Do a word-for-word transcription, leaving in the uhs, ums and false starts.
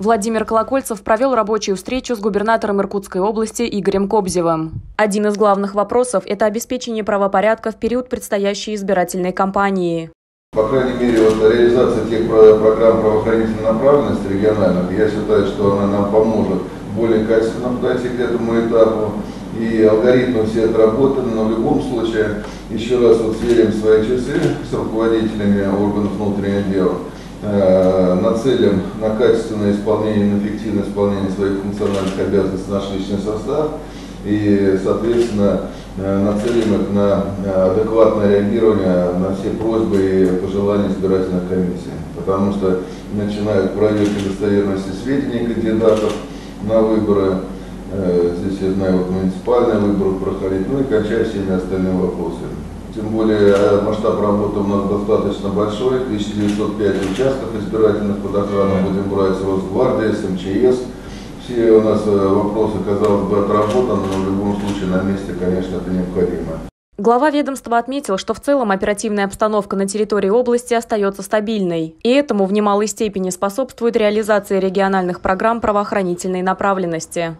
Владимир Колокольцев провел рабочую встречу с губернатором Иркутской области Игорем Кобзевым. Один из главных вопросов – это обеспечение правопорядка в период предстоящей избирательной кампании. По крайней мере, вот реализация тех программ правоохранительной направленности региональных, я считаю, что она нам поможет более качественно подойти к этому этапу. И алгоритмы все отработаны, но в любом случае еще раз вот сверим свои часы с руководителями органов внутренних дел, э, нацелим на качественное исполнение, на эффективное исполнение своих функциональных обязанностей наш личный состав и, соответственно, э, нацелим их на адекватное реагирование на все просьбы и пожелания избирательных комиссий, потому что начинают проверки достоверности сведений кандидатов на выборы. Здесь, я знаю, вот муниципальный выбор проходить, ну и кончая всеми остальными вопросами. Тем более масштаб работы у нас достаточно большой, тысяча девятьсот пять участков избирательных под охрану будем брать с Росгвардией, с МЧС. Все у нас вопросы, казалось бы, отработаны, но в любом случае на месте, конечно, это необходимо. Глава ведомства отметил, что в целом оперативная обстановка на территории области остается стабильной, и этому в немалой степени способствует реализация региональных программ правоохранительной направленности.